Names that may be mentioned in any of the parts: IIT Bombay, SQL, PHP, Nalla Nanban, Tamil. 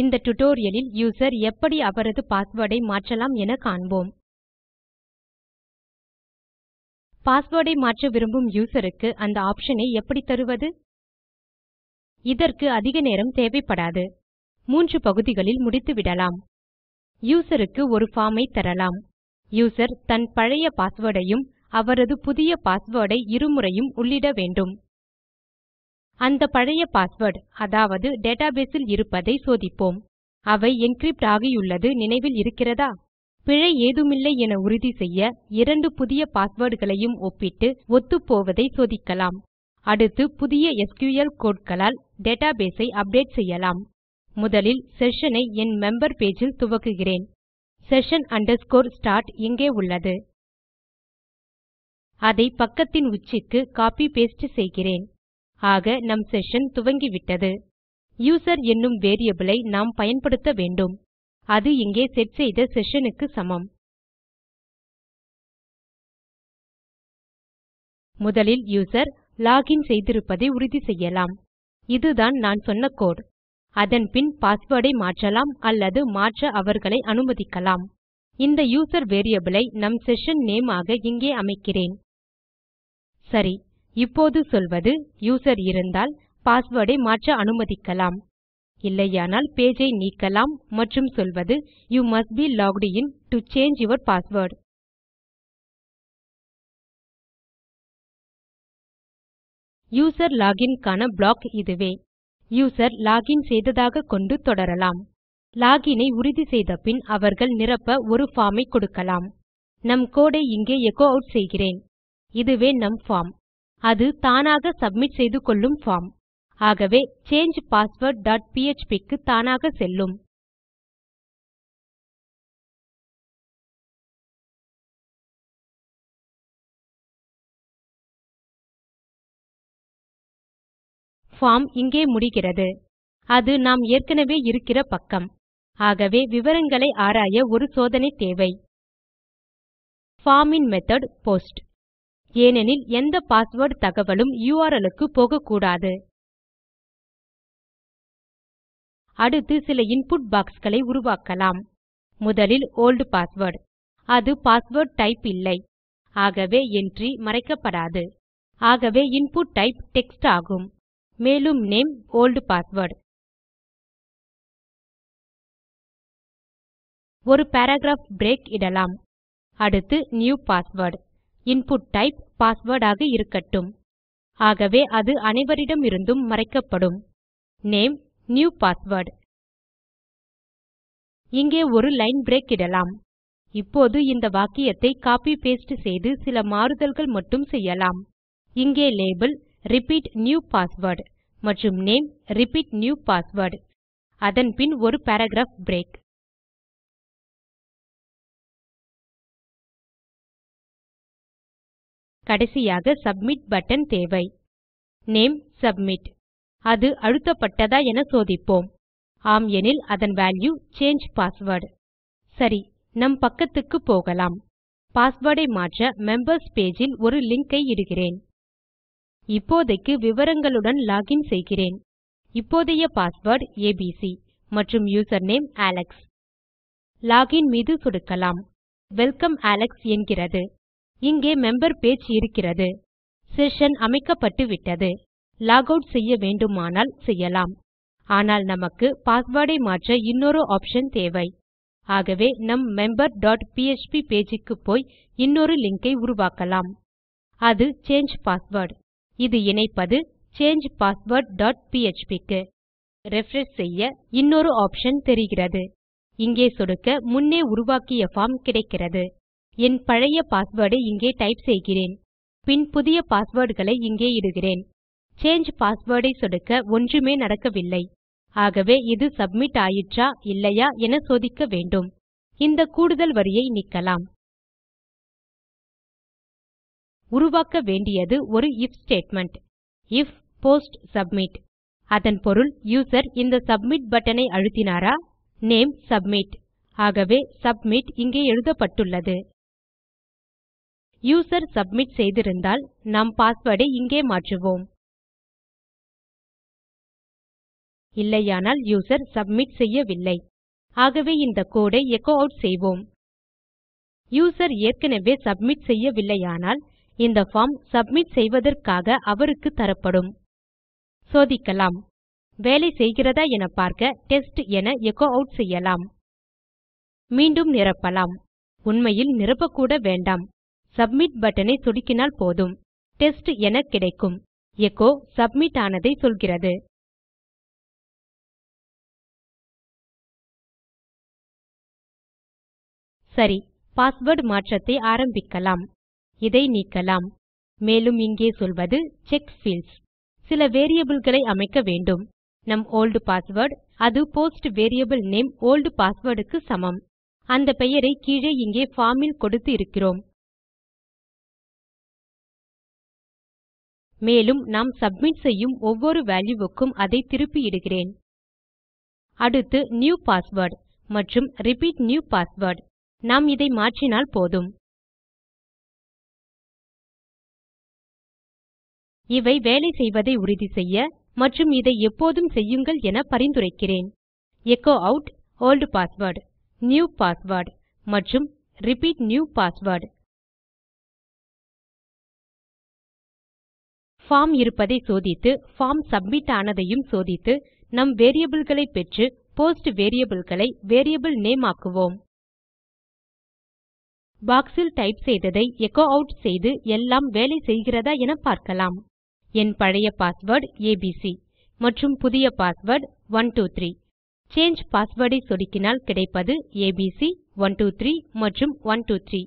இந்த டுடோரியலில் யூசர் எப்படி அவரது பாஸ்வேர்டை மாற்றலாம் என காண்போம். பாஸ்வேர்டை மாற்ற விரும்பும் யூசருக்கு அந்த ஆப்ஷனை எப்படி தருவது? இதற்கு அதிக நேரம் தேவைப்படாது. 3 பகுதிகளில் முடித்து விடலாம். யூசருக்கு ஒரு ஃபார்மை தரலாம். யூசர் தன் பழைய பாஸ்வேர்டையும் அவரது புதிய பாஸ்வேர்டை இருமுறையும் உள்ளிட வேண்டும். அந்த பழைய பாஸ்வேர்ட், அதாவது டேட்டாபேஸில் இருப்பதை சோதிப்போம். அவை என்கிரிப்ட் ஆகியுள்ளது நினைவில் இருக்கிறதா? பிழை ஏதுமில்லை என உறுதி செய்ய 2 புதிய பாஸ்வேர்டுகளையும் ஒப்பிட்டு ஒத்துப்போவதை சோதிக்கலாம். அடுத்து புதிய SQL கோட்களால் டேட்டாபேஸை அப்டேட் செய்யலாம். முதலில் செஷனை என் மெம்பர் பேஜில் துவக்குகிறேன். செஷன் அண்டர்ஸ்கோர் ஸ்டார்ட் இங்கே உள்ளது. அதை பக்கத்தின் உச்சிக்கு காப்பி பேஸ்ட் செய்கிறேன். ஆக நம் செஷன் துவங்கிவிட்டது. யூசர் என்னும் வேரியபிளை நாம் பயன்படுத்த வேண்டும். அது இங்கே செட் செய்த செஷனுக்கு சமம். முதலில் யூசர் லாகின் செய்திருப்பதை உறுதி செய்யலாம். இதுதான் நான் சொன்ன கோடு. அதன் பின் பாஸ்வேர்டை மாற்றலாம் அல்லது மாற்ற அவர்களை அனுமதிக்கலாம். இந்த யூசர் வேரியபிளை நம் செஷன் நேம் ஆக இங்கே அமைக்கிறேன். சரி, இப்போது சொல்வது யூசர் இருந்தால் பாஸ்வேர்டை மாற்ற அனுமதிக்கலாம், இல்லையானால் பேஜை நீக்கலாம் மற்றும் சொல்வது you must be locked in to change your password. User login கான ப்ளாக் இதுவே. யூசர் லாகின் செய்ததாக கொண்டு தொடரலாம். லாகினை உறுதி செய்த பின் அவர்கள் நிரப்ப ஒரு ஃபார்மை கொடுக்கலாம். நம் கோடை இங்கே எச்சோ அவுட் செய்கிறேன். இதுவே நம் ஃபார்ம். அது தானாக சப்மிட் செய்து கொள்ளும் ஃபார்ம். ஆகவே சேஞ்ச் password.php க்கு தானாக செல்லும். ஃபார்ம் இங்கே முடிகிறது. அது நாம் ஏற்கனவே இருக்கிற பக்கம். ஆகவே விவரங்களை ஆராய ஒரு சோதனை தேவை. Form in method post, ஏனெனில் எந்த பாஸ்வேர்ட் தகவலும் URL க்கு போகக்கூடாது. அடுத்து சில இன்புட் பாக்ஸ்களை உருவாக்கலாம். முதலில் ஓல்ட் பாஸ்வேர்ட். அது பாஸ்வேர்ட் டைப் இல்லை. ஆகவே என்ட்ரி மறைக்கப்படாது. ஆகவே இன்புட் டைப் டெக்ஸ்ட் ஆகும். மேலும் நேம் ஓல்ட் பாஸ்வேர்ட். ஒரு பாராகிராஃப் பிரேக் இடலாம். அடுத்து new password. Input type password ஆக இருக்கட்டும். ஆகவே அது அனைவரிடமிருந்தும் மறைக்கப்படும். Name new password. இங்கே ஒரு லைன் பிரேக் இடலாம். இப்போது இந்த வாக்கியத்தை காப்பி பேஸ்ட் செய்து சில மாறுதல்கள் மட்டும் செய்யலாம். இங்கே லேபிள் ரிப்பீட் நியூ பாஸ்வேர்ட் மற்றும் நேம் ரிப்பீட் நியூ பாஸ்வேர்ட். அதன் பின் ஒரு பாராகிராஃப் பிரேக். கடைசியாக சப்மிட் பட்டன் தேவை. Name submit. அது அழுத்தப்பட்டதா என சோதிப்போம். ஆம் எனில் அதன் வேல்யூ சேஞ்ச் பாஸ்வேர்ட். சரி, நம் பக்கத்துக்கு போகலாம். பாஸ்வேர்டை மாற்ற மெம்பர்ஸ் பேஜில் ஒரு லிங்கை இடுகிறேன். இப்போதைக்கு விவரங்களுடன் லாகின் செய்கிறேன். இப்போதைய பாஸ்வேர்ட் ஏபிசி மற்றும் யூசர் நேம் அலெக்ஸ். லாகின் மீது சொடுக்கலாம். வெல்கம் அலெக்ஸ் என்கிறது. இங்கே மெம்பர் பேஜ் இருக்கிறது. செஷன் அமைக்கப்பட்டு விட்டது. லாக் அவுட் செய்ய வேண்டுமானால் செய்யலாம். ஆனால் நமக்கு பாஸ்வேர்டை மாற்ற இன்னொரு ஆப்ஷன் தேவை. ஆகவே நம் member.php பேஜுக்கு போய் இன்னொரு லிங்கை உருவாக்கலாம். அது சேஞ்ச் பாஸ்வேர்ட். இது இணைப்பது சேஞ்ச் password.php க்கு. ரிஃப்ரெஷ் செய்ய இன்னொரு ஆப்ஷன் தெரிகிறது. இங்கே சொடுக்க முன்னே உருவாக்கிய ஃபார்ம் கிடைக்கிறது. என் பழைய பாஸ்வேர்டை இங்கே டைப் செய்கிறேன். பின் புதிய பாஸ்வேர்டுகளை இங்கே இடுகிறேன். சேஞ்ச் பாஸ்வேர்டை சொடுக்க ஒன்றுமே நடக்கவில்லை. ஆகவே இது சப்மிட் ஆயிற்றா இல்லையா என சோதிக்க வேண்டும். இந்த கூடுதல் வரியை நீக்கலாம். உருவாக்க வேண்டியது ஒரு if statement. if post submit. அதன் பொருள் யூசர் இந்த சப்மிட் பட்டனை அழுத்தினாரா? Name submit. ஆகவே சப்மிட் இங்கே எழுதப்பட்டுள்ளது. யூசர் சப்மிட் செய்திருந்தால் நாம் பாஸ்வேர்டை இங்கே மாற்றுவோம். இல்லையானால் யூசர் சப்மிட் செய்யவில்லை. ஆகவே இந்த கோடை எக்கோ அவுட் செய்வோம். யூசர் ஏற்கனவே சப்மிட் செய்யவில்லையானால் இந்த ஃபார்ம் சப்மிட் செய்வதற்காக அவருக்கு தரப்படும். சோதிக்கலாம். வேலை செய்கிறதா என பார்க்க டெஸ்ட் என எக்கோ அவுட் செய்யலாம். மீண்டும் நிரப்பலாம். உண்மையில் நிரப்பக்கூட வேண்டாம். சப்மிட் பட்டனை சொடுக்கினால் போதும். டெஸ்ட் என கிடைக்கும். எக்கோ சப்மிட் ஆனதை சொல்கிறது. சரி, பாஸ்வேர்ட் மாற்றத்தை ஆரம்பிக்கலாம். இதை நீக்கலாம். மேலும் இங்கே சொல்வது செக் ஃபீல்ட்ஸ். சில வேரியபிள்களை அமைக்க வேண்டும். நம் old பாஸ்வேர்ட், அது போஸ்ட் வேரியபிள் நேம் old பாஸ்வேர்டுக்கு சமம். அந்த பெயரை கீழே இங்கே ஃபார்மில் கொடுத்து இருக்கிறோம். மேலும் நாம் சப்மிட் செய்யும் ஒவ்வொரு வேல்யூவுக்கும் அதை திருப்பி இடுகிறேன். அடுத்து நியூ பாஸ்வேர்ட் மற்றும் ரிப்பீட் நியூ பாஸ்வேர்ட். நாம் இதை மாற்றினால் போதும். இவை வேலை செய்வதை உறுதி செய்ய மற்றும் இதை எப்போதும் செய்யுங்கள் என பரிந்துரைக்கிறேன். Echo out old password, new password மற்றும் ரிப்பீட் நியூ பாஸ்வேர்ட். ஃபார்ம் இருப்பதை சோதித்து, ஃபார்ம் சப்மிட் ஆனதையும் சோதித்து, நம் வேரியபிள்களை பெற்று போஸ்ட் வேரியபிள்களை வேரியபிள் நேம் ஆக்குவோம். பாக்ஸில் டைப் செய்ததை எச்சோ அவுட் செய்து எல்லாம் வேலை செய்கிறதா என பார்க்கலாம். என் பழைய பாஸ்வேர்ட் ஏபிசி மற்றும் புதிய பாஸ்வேர்ட் 123. சேஞ்ச் பாஸ்வேர்டை சொடுக்கினால் கிடைப்பது ஏபிசி 123 மற்றும் 123.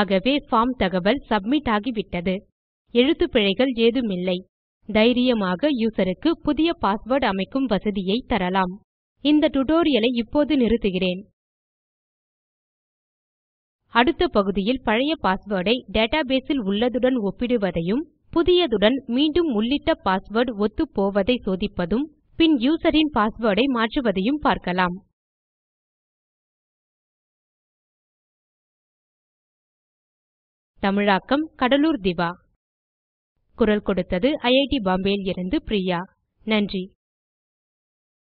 ஆகவே ஃபார்ம் தகவல் சப்மிட் ஆகிவிட்டது. எழுத்து பிழைகள் ஏதுமில்லை. தைரியமாக யூசருக்கு புதிய பாஸ்வேர்ட் அமைக்கும் வசதியை தரலாம். இந்த டுடோரியலை இப்போது நிறுத்துகிறேன். அடுத்த பகுதியில் பழைய பாஸ்வேர்டை டேட்டாபேஸில் உள்ளதுடன் ஒப்பிடுவதையும், புதியதுடன் மீண்டும் உள்ளிட்ட பாஸ்வேர்ட் ஒத்து போவதை சோதிப்பதும், பின் யூசரின் பாஸ்வேர்டை மாற்றுவதையும் பார்க்கலாம். தமிழாக்கம் கடலூர் திவா. குரல் கொடுத்தது IIT பாம்பேயில் இருந்து பிரியா. நன்றி.